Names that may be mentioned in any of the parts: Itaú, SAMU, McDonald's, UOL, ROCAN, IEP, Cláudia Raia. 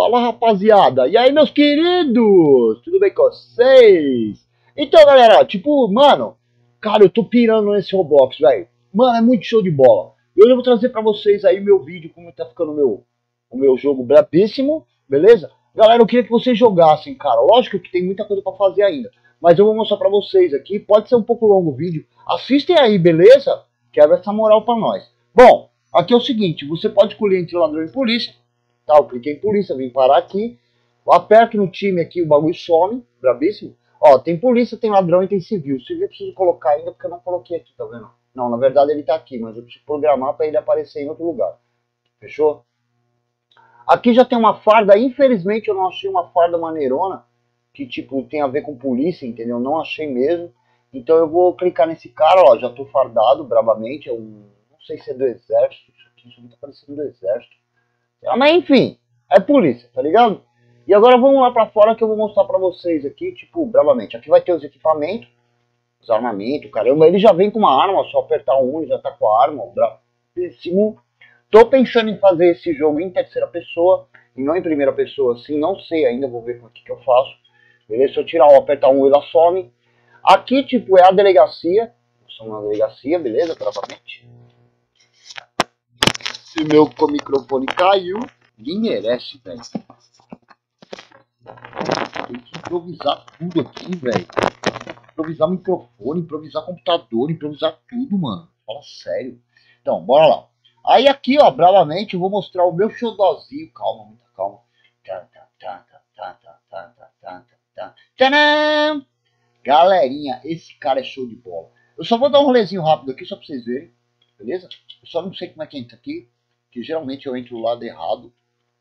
Fala, rapaziada, e aí, meus queridos, tudo bem com vocês? Então, galera, tipo, mano, cara, eu tô pirando nesse Roblox, velho. Mano, é muito show de bola. E hoje eu vou trazer pra vocês aí meu vídeo, como tá ficando o meu jogo brabíssimo, beleza? Galera, eu queria que vocês jogassem, cara. Lógico que tem muita coisa pra fazer ainda, mas eu vou mostrar pra vocês aqui, pode ser um pouco longo o vídeo. Assistem aí, beleza? Quebra essa moral pra nós. Bom, aqui é o seguinte, você pode escolher entre ladrão e polícia. Tá, eu cliquei em polícia, vim parar aqui, eu aperto no time aqui, o bagulho some, brabíssimo. Ó, tem polícia, tem ladrão e tem civil. Civil eu preciso colocar ainda porque eu não coloquei aqui, tá vendo? Não, na verdade ele tá aqui, mas eu preciso programar pra ele aparecer em outro lugar. Fechou? Aqui já tem uma farda, infelizmente eu não achei uma farda maneirona, que tipo, tem a ver com polícia, entendeu? Não achei mesmo. Então eu vou clicar nesse cara, ó, já tô fardado, bravamente, é um... Não sei se é do exército, isso aqui tá parecendo do exército. Mas enfim, é polícia, tá ligado? E agora vamos lá pra fora que eu vou mostrar pra vocês aqui, tipo, bravamente. Aqui vai ter os equipamentos, os armamentos, caramba. Ele já vem com uma arma, só apertar um, já tá com a arma, bravíssimo. Tô pensando em fazer esse jogo em terceira pessoa, e não em primeira pessoa, assim, não sei ainda, vou ver como é que eu faço. Beleza? Se eu tirar um, apertar um, ela some. Aqui, tipo, é a delegacia. Estamos na delegacia, beleza? Bravamente. E meu microfone caiu. Ninguém merece, velho. Tem que improvisar tudo aqui, velho. Improvisar microfone, improvisar computador, improvisar tudo, mano. Fala sério. Então, bora lá. Aí aqui, ó, bravamente, eu vou mostrar o meu xodózinho. Calma, muita calma. Tcharam! Galerinha, esse cara é show de bola. Eu só vou dar um rolezinho rápido aqui, só pra vocês verem. Beleza? Eu só não sei como é que entra aqui, que geralmente eu entro do lado errado.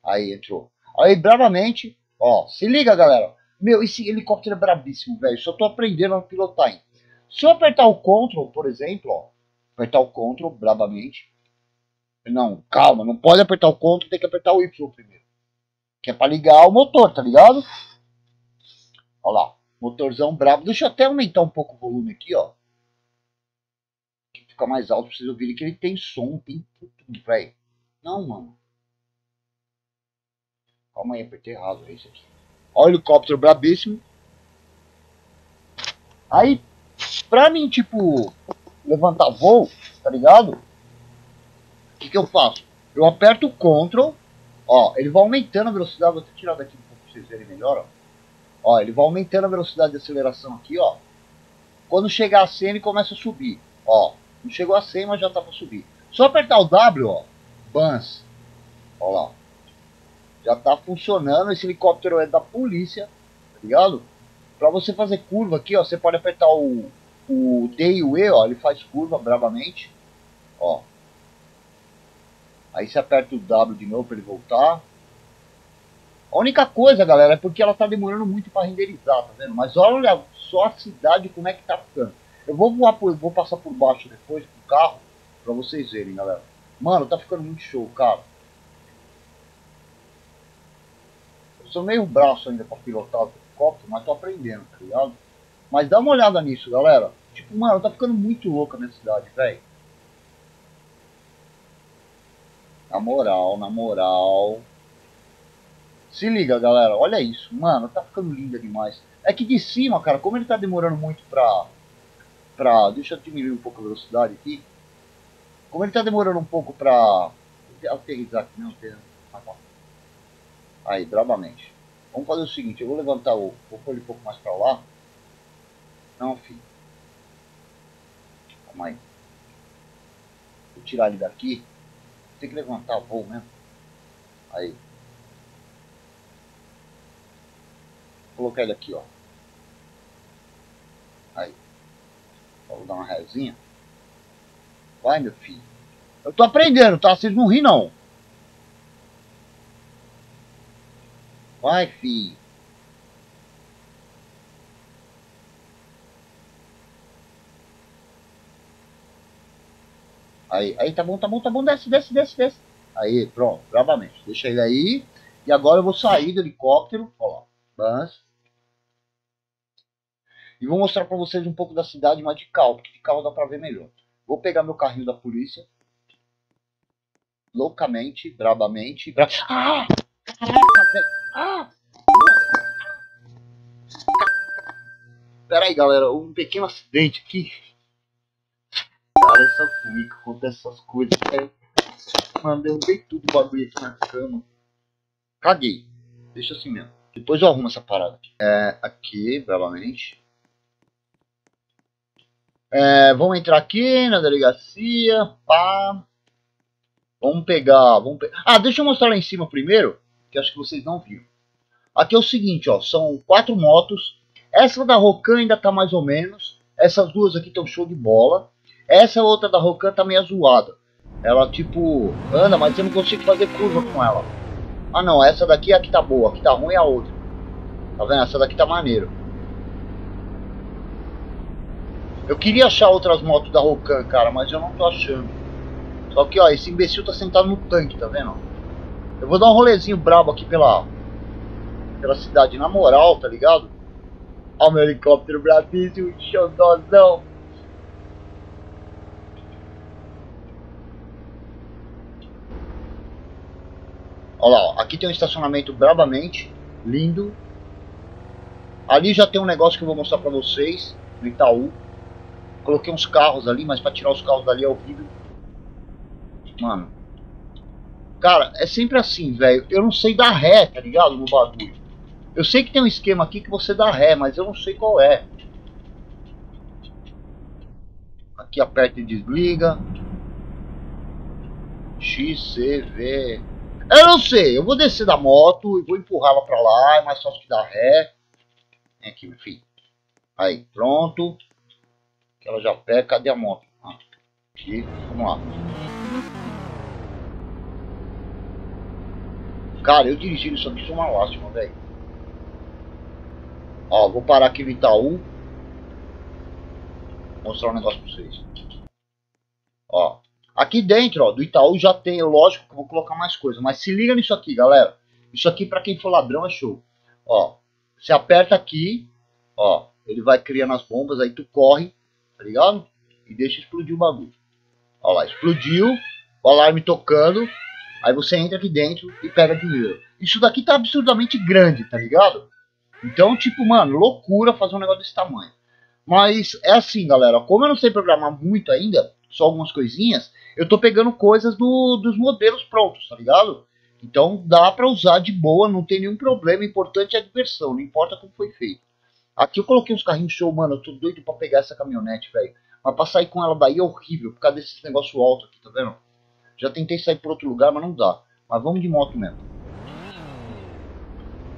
Aí entrou. Aí bravamente, ó, se liga, galera. Meu, esse helicóptero é brabíssimo, velho. Só tô aprendendo a pilotar, hein. Se eu apertar o Ctrl, por exemplo, ó, apertar o Ctrl, bravamente. Não, calma, não pode apertar o Ctrl, tem que apertar o Y primeiro. Que é pra ligar o motor, tá ligado? Ó lá, motorzão brabo. Deixa eu até aumentar um pouco o volume aqui, ó. Mais alto pra vocês ouvirem que ele tem som, tem tudo, velho. Não, mano. Calma aí, apertei errado. É isso aqui. Ó, o helicóptero brabíssimo. Aí, pra mim, tipo, levantar voo, tá ligado? O que que eu faço? Eu aperto o Ctrl, ó, ele vai aumentando a velocidade. Vou até tirar daqui um pouco pra vocês verem melhor, ó. Ó, ele vai aumentando a velocidade de aceleração aqui, ó. Quando chegar a 100, ele começa a subir, ó. Não chegou a 100, mas já tá pra subir. Só apertar o W, ó. Bans. Ó lá. Já tá funcionando. Esse helicóptero é da polícia. Tá ligado? Pra você fazer curva aqui, ó. Você pode apertar o D e o E, ó. Ele faz curva bravamente. Ó. Aí você aperta o W de novo pra ele voltar. A única coisa, galera, é porque ela tá demorando muito pra renderizar, tá vendo? Mas olha só a cidade como é que tá ficando. Eu vou voar, vou passar por baixo depois com o carro, pra vocês verem, galera. Mano, tá ficando muito show, cara. Eu sou meio braço ainda pra pilotar o helicóptero, mas tô aprendendo, tá ligado? Mas dá uma olhada nisso, galera. Tipo, mano, tá ficando muito louca a minha cidade, velho. Na moral, na moral. Se liga, galera, olha isso. Mano, tá ficando linda demais. É que de cima, cara, como ele tá demorando muito pra... Deixa eu diminuir um pouco a velocidade aqui. Como ele tá demorando um pouco pra aterrizar aqui, não, aí, bravamente. Vamos fazer o seguinte, eu vou levantar o... Vou pôr ele um pouco mais pra lá. Não, filho. Calma aí. Vou tirar ele daqui. Tem que levantar o voo mesmo. Aí. Vou colocar ele aqui, ó. Aí. Vou dar uma rézinha. Vai, meu filho. Eu tô aprendendo, tá? Vocês não riem, não. Vai, filho. Aí, aí, tá bom, tá bom, tá bom. Desce, desce, desce, desce. Aí, pronto, bravamente. Deixa ele aí. E agora eu vou sair do helicóptero. Ó lá. Bans. E vou mostrar pra vocês um pouco da cidade, mas de carro, porque de carro dá pra ver melhor. Vou pegar meu carrinho da polícia. Loucamente, brabamente. Caraca, velho. Ah! Peraí, galera, um pequeno acidente aqui. Cara, é só comigo que acontece essas coisas, velho. Mano, derrubei tudo o bagulho aqui na cama. Caguei. Deixa assim mesmo. Depois eu arrumo essa parada aqui. Aqui, belamente. Vamos entrar aqui na delegacia. Pá. Vamos pegar. Deixa eu mostrar lá em cima primeiro, que acho que vocês não viram. Aqui é o seguinte, ó. São 4 motos. Essa da Rocan ainda tá mais ou menos. Essas duas aqui estão show de bola. Essa outra da Rocan tá meio zoada. Ela tipo anda, mas eu não consigo fazer curva com ela. Ah não, essa daqui é a que tá boa. A que tá ruim é a outra. Tá vendo? Essa daqui tá maneiro. Eu queria achar outras motos da Rocan, cara, mas eu não tô achando. Só que, ó, esse imbecil tá sentado no tanque, tá vendo? Eu vou dar um rolezinho brabo aqui pela cidade, na moral, tá ligado? Ó, meu helicóptero bravíssimo, xodozão. Ó lá, ó, aqui tem um estacionamento brabamente, lindo. Ali já tem um negócio que eu vou mostrar pra vocês, no Itaú. Coloquei uns carros ali, mas pra tirar os carros dali é horrível. Mano. Cara, é sempre assim, velho. Eu não sei dar ré, tá ligado? No bagulho. Eu sei que tem um esquema aqui que você dá ré, mas eu não sei qual é. Aqui aperta e desliga. XCV. Eu não sei. Eu vou descer da moto e vou empurrá-la pra lá. É mais fácil que dar ré. Vem aqui, meu filho. Aí, pronto. Que ela já pega, cadê a moto? Ah, aqui, vamos lá. Cara, eu dirigindo isso aqui, sou uma lástima, velho. Ó, vou parar aqui no Itaú. Mostrar um negócio pra vocês. Ó, aqui dentro, ó, do Itaú já tem, lógico que eu vou colocar mais coisa. Mas se liga nisso aqui, galera. Isso aqui, pra quem for ladrão, é show. Ó, você aperta aqui, ó, ele vai criando as bombas, aí tu corre. Tá ligado? E deixa explodir o bagulho. Olha lá, explodiu. O alarme tocando. Aí você entra aqui dentro e pega dinheiro. Isso daqui tá absurdamente grande, tá ligado? Então, tipo, mano, loucura fazer um negócio desse tamanho. Mas é assim, galera. Como eu não sei programar muito ainda, só algumas coisinhas, eu tô pegando coisas dos modelos prontos, tá ligado? Então dá pra usar de boa, não tem nenhum problema. O importante é a diversão, não importa como foi feito. Aqui eu coloquei uns carrinhos show, mano, eu tô doido pra pegar essa caminhonete, velho. Mas pra sair com ela daí é horrível, por causa desse negócio alto aqui, tá vendo? Já tentei sair por outro lugar, mas não dá. Mas vamos de moto mesmo.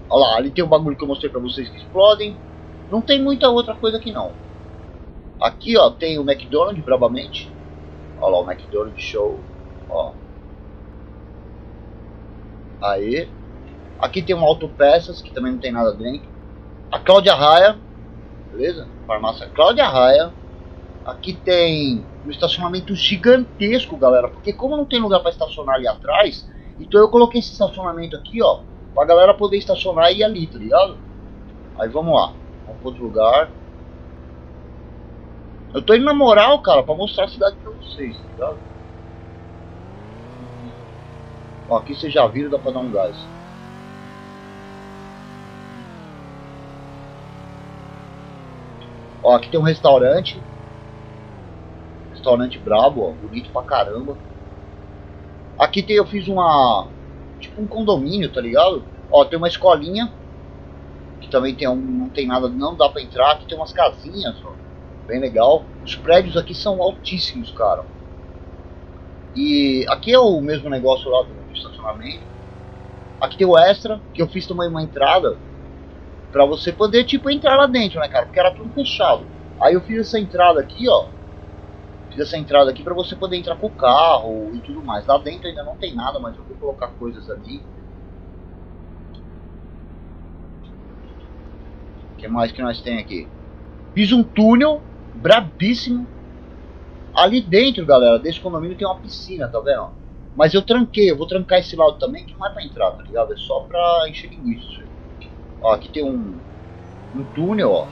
Olha lá, ali tem o bagulho que eu mostrei pra vocês que explodem. Não tem muita outra coisa aqui não. Aqui, ó, tem o McDonald's, brabamente. Olha lá, o McDonald's show, ó. Aê. Aqui tem um autopeças, que também não tem nada dentro. A Cláudia Raia, beleza? Farmácia Cláudia Raia. Aqui tem um estacionamento gigantesco, galera. Porque como não tem lugar para estacionar ali atrás, então eu coloquei esse estacionamento aqui, ó, pra galera poder estacionar e ir ali, tá ligado? Aí vamos lá, vamos pra outro lugar. Eu tô indo na moral, cara, pra mostrar a cidade pra vocês, tá ligado? Ó, aqui vocês já viram, dá pra dar um gás. Ó, aqui tem um restaurante. Restaurante brabo, ó. Bonito pra caramba. Aqui tem, eu fiz uma... tipo um condomínio, tá ligado? Ó, tem uma escolinha. Que também tem um... não tem nada, não dá pra entrar. Aqui tem umas casinhas, ó. Bem legal. Os prédios aqui são altíssimos, cara. E aqui é o mesmo negócio lá do estacionamento. Aqui tem o extra, que eu fiz também uma entrada. Pra você poder, tipo, entrar lá dentro, né, cara? Porque era tudo fechado. Aí eu fiz essa entrada aqui, ó. Fiz essa entrada aqui pra você poder entrar com o carro e tudo mais. Lá dentro ainda não tem nada, mas eu vou colocar coisas ali. O que mais que nós tem aqui? Fiz um túnel brabíssimo. Ali dentro, galera, desse condomínio tem uma piscina, tá vendo? Mas eu tranquei, eu vou trancar esse lado também, que não é pra entrar, tá ligado? É só pra encher linguiça. Ó, aqui tem um túnel, ó.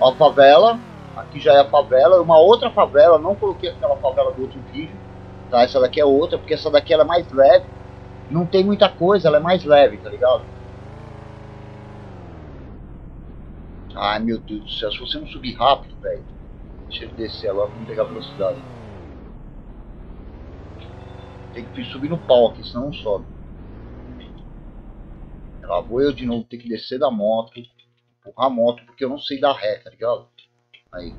Ó, a favela. Aqui já é a favela. Uma outra favela. Não coloquei aquela favela do outro vídeo. tá? Essa daqui é outra, porque essa daqui ela é mais leve. Não tem muita coisa, ela é mais leve, tá ligado? Ai, meu Deus do céu, se você não subir rápido, velho. Deixa ele descer agora, vamos pegar a velocidade. Tem que subir no pau aqui, senão não sobe. Lá vou eu de novo, tem que descer da moto, empurrar a moto, porque eu não sei dar ré, tá ligado? Aí.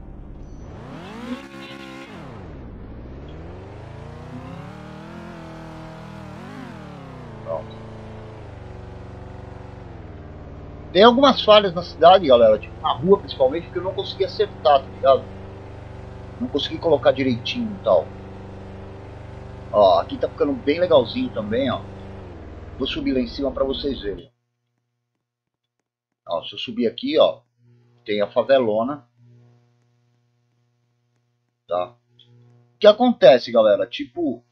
Pronto. Tem algumas falhas na cidade, galera, tipo na rua principalmente, porque eu não consegui acertar, tá ligado? Não consegui colocar direitinho e tal. Ó, aqui tá ficando bem legalzinho também, ó. Vou subir lá em cima pra vocês verem. Ó, se eu subir aqui, ó, tem a favelona. Tá? O que acontece, galera? Tipo,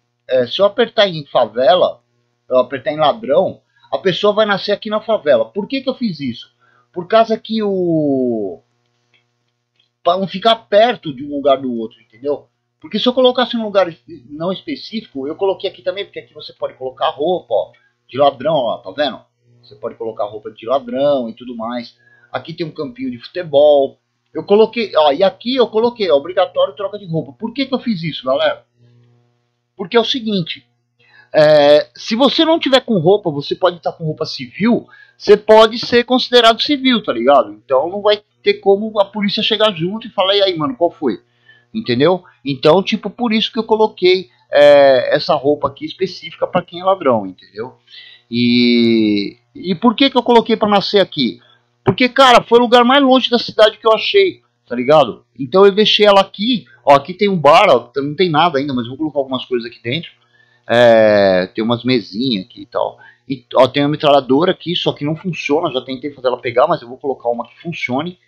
se eu apertar em favela, eu apertar em ladrão, a pessoa vai nascer aqui na favela. Por que que eu fiz isso? Por causa que o... pra não ficar perto de um lugar do outro, entendeu? Porque se eu colocasse num lugar não específico, eu coloquei aqui também, porque aqui você pode colocar roupa, ó, de ladrão, ó, tá vendo? Você pode colocar roupa de ladrão e tudo mais. Aqui tem um campinho de futebol. Eu coloquei, ó, e aqui eu coloquei, ó, obrigatório troca de roupa. Por que que eu fiz isso, galera? Porque é o seguinte, se você não tiver com roupa, você pode estar com roupa civil, você pode ser considerado civil, tá ligado? Então não vai ter como a polícia chegar junto e falar, e aí, mano, qual foi? Entendeu? Então, tipo, por isso que eu coloquei essa roupa aqui específica para quem é ladrão, entendeu? E por que que eu coloquei para nascer aqui? Porque, cara, foi o lugar mais longe da cidade que eu achei, tá ligado? Então eu deixei ela aqui, ó, aqui tem um bar, ó, não tem nada ainda, mas eu vou colocar algumas coisas aqui dentro. Tem umas mesinhas aqui e tal. E, ó, tem uma metralhadora aqui, só que não funciona, já tentei fazer ela pegar, mas eu vou colocar uma que funcione.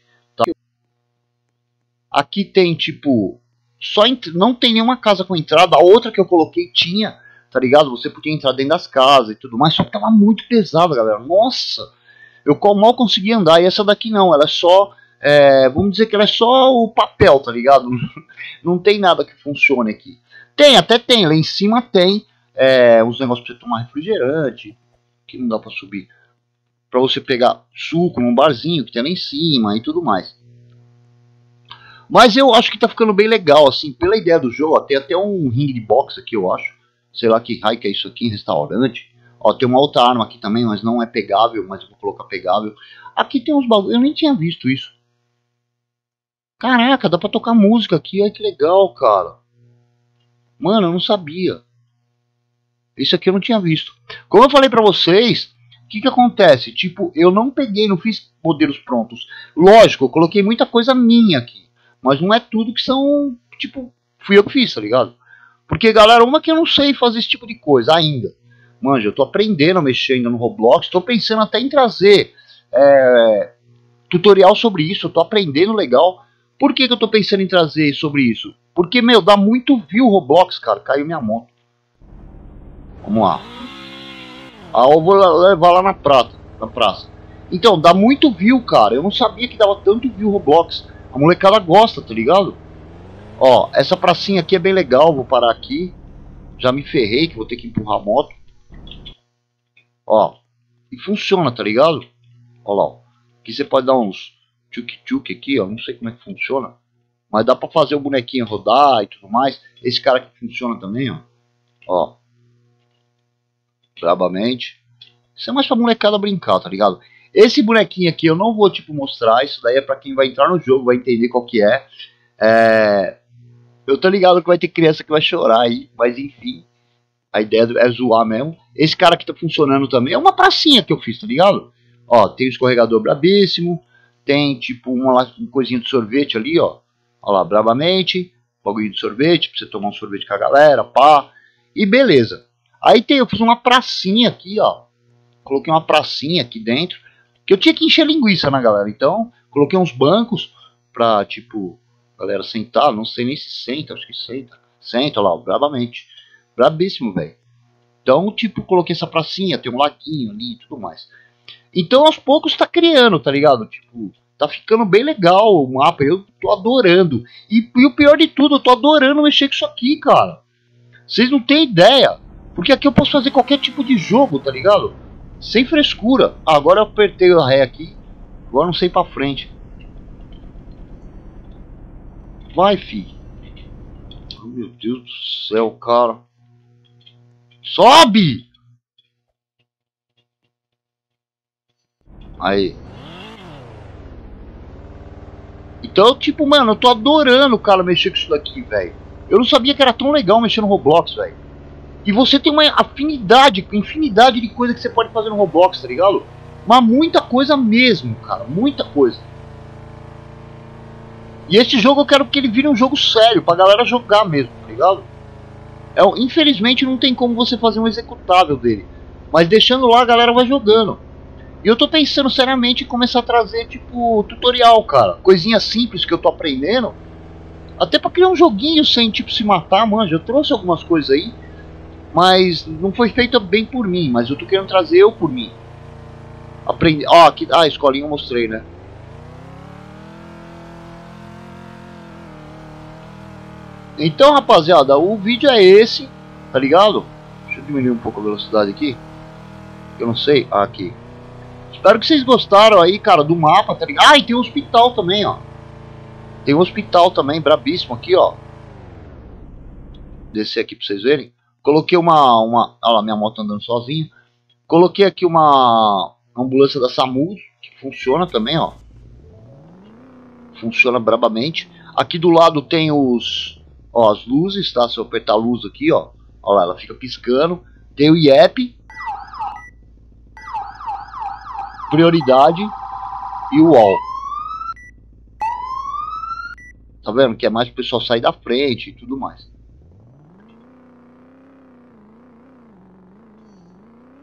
Aqui tem, tipo, só não tem nenhuma casa com entrada. A outra que eu coloquei tinha, tá ligado? Você podia entrar dentro das casas e tudo mais, só que tava muito pesada, galera. Nossa, eu mal consegui andar. E essa daqui não, ela é só, vamos dizer que ela é só o papel, tá ligado? Não tem nada que funcione aqui. Tem, até tem, lá em cima tem uns negócios pra você tomar refrigerante, que não dá pra subir. Pra você pegar suco num barzinho que tem lá em cima e tudo mais. Mas eu acho que tá ficando bem legal, assim, pela ideia do jogo. Ó, tem até um ringue de boxe aqui, eu acho. Sei lá que raio que é isso aqui, restaurante. Ó, tem uma outra arma aqui também, mas não é pegável, mas eu vou colocar pegável. Aqui tem uns bagulho, eu nem tinha visto isso. Caraca, dá pra tocar música aqui, olha que legal, cara. Mano, eu não sabia. Isso aqui eu não tinha visto. Como eu falei pra vocês... o que acontece? Tipo, eu não peguei, não fiz modelos prontos. Lógico, eu coloquei muita coisa minha aqui. Mas não é tudo que são, tipo, fui eu que fiz, tá ligado? Porque, galera, uma que eu não sei fazer esse tipo de coisa ainda. Manja, eu tô aprendendo a mexer ainda no Roblox, tô pensando até em trazer tutorial sobre isso, eu tô aprendendo legal. Por que que eu tô pensando em trazer sobre isso? Porque, meu, dá muito view Roblox, cara, caiu minha moto. Vamos lá. Ah, eu vou levar lá na praça. Então, dá muito view, cara, eu não sabia que dava tanto view Roblox. A molecada gosta, tá ligado? Ó, essa pracinha aqui é bem legal. Vou parar aqui. Já me ferrei que vou ter que empurrar a moto. Ó, e funciona, tá ligado? Ó lá, ó. Aqui você pode dar uns tchuk-tchuk aqui, ó. Não sei como é que funciona, mas dá pra fazer o bonequinho rodar e tudo mais. Esse cara aqui funciona também, ó. Ó. Brabamente. Isso é mais pra molecada brincar, tá ligado? Esse bonequinho aqui eu não vou, tipo, mostrar. Isso daí é pra quem vai entrar no jogo, vai entender qual que é. Eu tô ligado que vai ter criança que vai chorar aí, mas enfim, a ideia é zoar mesmo. Esse cara aqui tá funcionando também. É uma pracinha que eu fiz, tá ligado? Ó, tem um escorregador brabíssimo. Tem, tipo, uma coisinha de sorvete ali, ó. Ó lá, brabamente. Bagulho de sorvete, pra você tomar um sorvete com a galera, pá. E beleza. Aí tem, eu fiz uma pracinha aqui, ó. Coloquei uma pracinha aqui dentro. Eu tinha que encher linguiça, né, galera? Então, coloquei uns bancos pra, tipo, galera sentar. Não sei nem se senta, acho que senta. Senta, lá, bravamente. Brabíssimo, velho. Então, tipo, coloquei essa pracinha, tem um laguinho ali e tudo mais. Então, aos poucos tá criando, tá ligado? Tipo, tá ficando bem legal o mapa. Eu tô adorando. E o pior de tudo, eu tô adorando mexer com isso aqui, cara. Vocês não têm ideia. Porque aqui eu posso fazer qualquer tipo de jogo, tá ligado? Sem frescura. Ah, agora eu apertei a ré aqui. Agora não sei pra frente. Vai, fi. Oh, meu Deus do céu, cara. Sobe! Aí. Então, tipo, mano, eu tô adorando o cara mexer com isso daqui, velho. Eu não sabia que era tão legal mexer no Roblox, velho. E você tem uma afinidade, infinidade de coisa que você pode fazer no Roblox, tá ligado? Mas muita coisa mesmo, cara, muita coisa. E esse jogo eu quero que ele vire um jogo sério, pra galera jogar mesmo, tá ligado? É, infelizmente não tem como você fazer um executável dele. Mas deixando lá, a galera vai jogando. E eu tô pensando seriamente em começar a trazer, tipo, tutorial, cara. Coisinha simples que eu tô aprendendo. Até pra criar um joguinho sem, tipo, se matar, manja. Eu trouxe algumas coisas aí, mas não foi feita bem por mim. Mas eu tô querendo trazer eu por mim. Aprendi. Ó, aqui. Ah, a escolinha eu mostrei, né? Então, rapaziada, o vídeo é esse, tá ligado? Deixa eu diminuir um pouco a velocidade aqui. Eu não sei. Ah, aqui. Espero que vocês gostaram aí, cara, do mapa, tá ligado? Ah, e tem um hospital também, ó. Tem um hospital também, brabíssimo aqui, ó. Descer aqui pra vocês verem. Coloquei uma... Olha lá, minha moto andando sozinha. Coloquei aqui uma ambulância da SAMU, que funciona também, ó. Funciona brabamente. Aqui do lado tem os... Ó, as luzes, tá? Se eu apertar a luz aqui, ó. Ó lá, ela fica piscando. Tem o IEP. Prioridade. E o UOL. Tá vendo? Que é mais o pessoal sair da frente e tudo mais.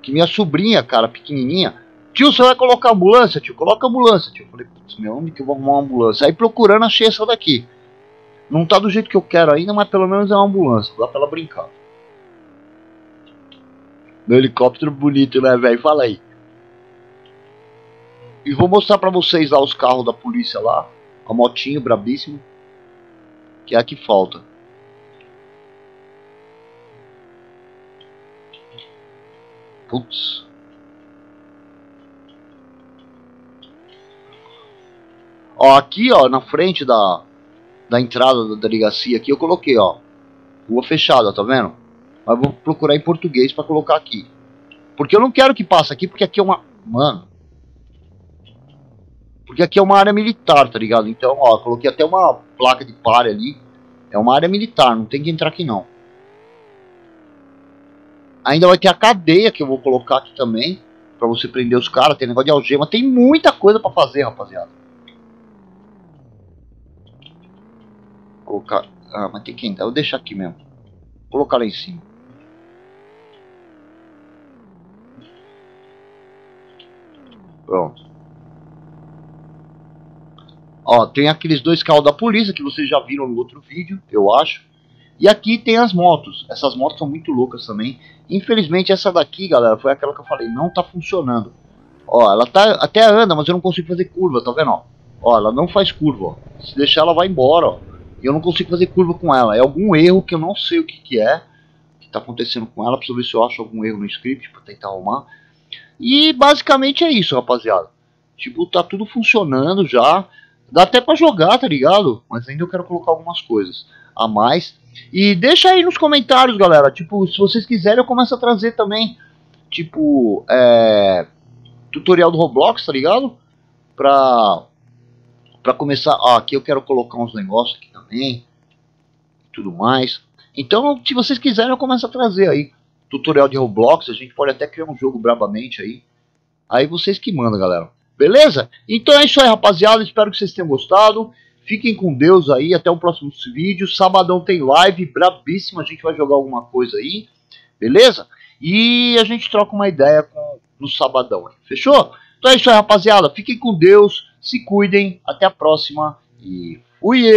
Que minha sobrinha, cara, pequenininha. Tio, você vai colocar ambulância, tio? Coloca ambulância, tio. Eu falei, putz, meu, onde que eu vou arrumar uma ambulância? Aí procurando, achei essa daqui. Não tá do jeito que eu quero ainda, mas pelo menos é uma ambulância. Dá pra ela brincar. Meu helicóptero bonito, né, velho? Fala aí. E vou mostrar pra vocês lá os carros da polícia lá. A motinho, brabíssimo. Que é a que falta. Putz. Ó, aqui, ó, na frente da entrada da delegacia aqui eu coloquei, ó, rua fechada, tá vendo? Mas vou procurar em português pra colocar aqui, porque eu não quero que passe aqui, porque aqui é uma, mano, porque aqui é uma área militar, tá ligado? Então, ó, eu coloquei até uma placa de pare ali, é uma área militar, não tem que entrar aqui não. Ainda vai ter a cadeia que eu vou colocar aqui também, pra você prender os caras, tem negócio de algema, tem muita coisa pra fazer, rapaziada. Colocar, ah, mas tem que entrar, eu vou deixar aqui mesmo. Colocar lá em cima. Pronto. Ó, tem aqueles dois carros da polícia que vocês já viram no outro vídeo, eu acho. E aqui tem as motos. Essas motos são muito loucas também. Infelizmente essa daqui, galera, foi aquela que eu falei, não tá funcionando. Ó, ela tá até anda, mas eu não consigo fazer curva, tá vendo? Ó, ela não faz curva, ó. Se deixar ela vai embora, ó. Eu não consigo fazer curva com ela. É algum erro que eu não sei o que é que tá acontecendo com ela. Preciso ver se eu acho algum erro no script pra tentar arrumar. E basicamente é isso, rapaziada. Tipo, tá tudo funcionando já. Dá até pra jogar, tá ligado? Mas ainda eu quero colocar algumas coisas a mais. E deixa aí nos comentários, galera. Tipo, se vocês quiserem eu começo a trazer também. Tipo, tutorial do Roblox, tá ligado? Pra começar, ó, aqui eu quero colocar uns negócios aqui também, tudo mais. Então, se vocês quiserem, eu começo a trazer aí tutorial de Roblox. A gente pode até criar um jogo bravamente aí. Aí vocês que mandam, galera. Beleza? Então é isso aí, rapaziada. Espero que vocês tenham gostado. Fiquem com Deus aí. Até o próximo vídeo. Sabadão tem live brabíssima. A gente vai jogar alguma coisa aí. Beleza? E a gente troca uma ideia no sabadão aí. Fechou? Então é isso aí, rapaziada. Fiquem com Deus. Se cuidem, até a próxima e fui!